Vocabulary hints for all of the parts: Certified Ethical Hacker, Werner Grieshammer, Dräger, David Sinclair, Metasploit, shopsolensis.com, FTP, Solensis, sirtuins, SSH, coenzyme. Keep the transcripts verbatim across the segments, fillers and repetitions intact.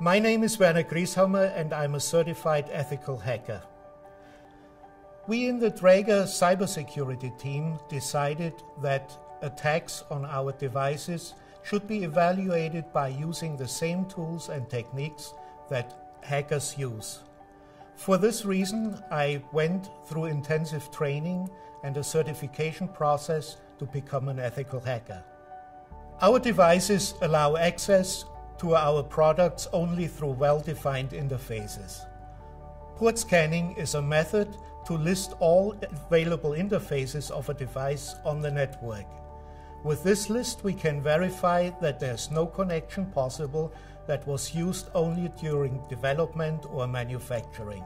My name is Werner Grieshammer and I'm a certified ethical hacker. We in the Dräger cybersecurity team decided that attacks on our devices should be evaluated by using the same tools and techniques that hackers use. For this reason, I went through intensive training and a certification process to become an ethical hacker. Our devices allow access to our products only through well-defined interfaces. Port scanning is a method to list all available interfaces of a device on the network. With this list, we can verify that there's no connection possible that was used only during development or manufacturing.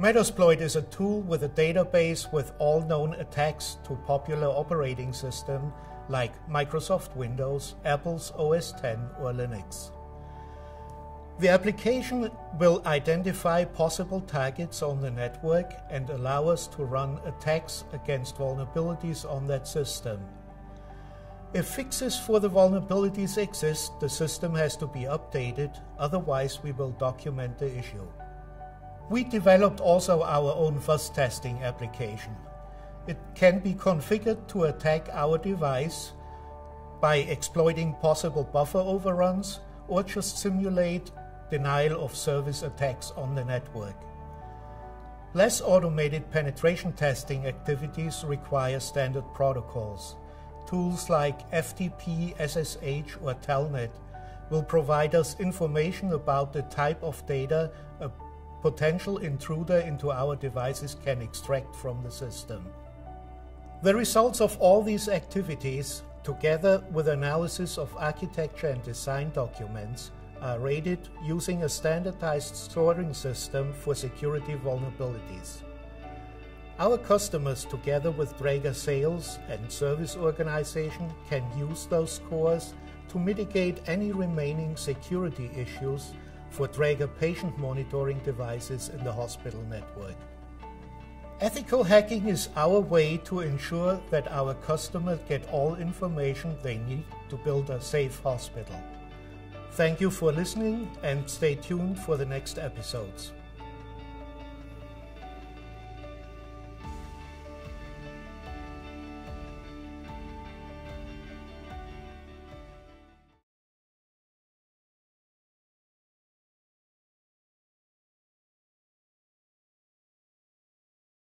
Metasploit is a tool with a database with all known attacks to popular operating systems like Microsoft Windows, Apple's O S ten or Linux. The application will identify possible targets on the network and allow us to run attacks against vulnerabilities on that system. If fixes for the vulnerabilities exist, the system has to be updated, otherwise we will document the issue. We developed also our own fuzz testing application. It can be configured to attack our device by exploiting possible buffer overruns or just simulate denial of service attacks on the network. Less automated penetration testing activities require standard protocols. Tools like F T P, S S H or Telnet will provide us information about the type of data a potential intruder into our devices can extract from the system. The results of all these activities, together with analysis of architecture and design documents, are rated using a standardized scoring system for security vulnerabilities. Our customers, together with Dräger sales and service organization, can use those scores to mitigate any remaining security issues for Dräger patient monitoring devices in the hospital network. Ethical hacking is our way to ensure that our customers get all information they need to build a safe hospital. Thank you for listening and stay tuned for the next episodes.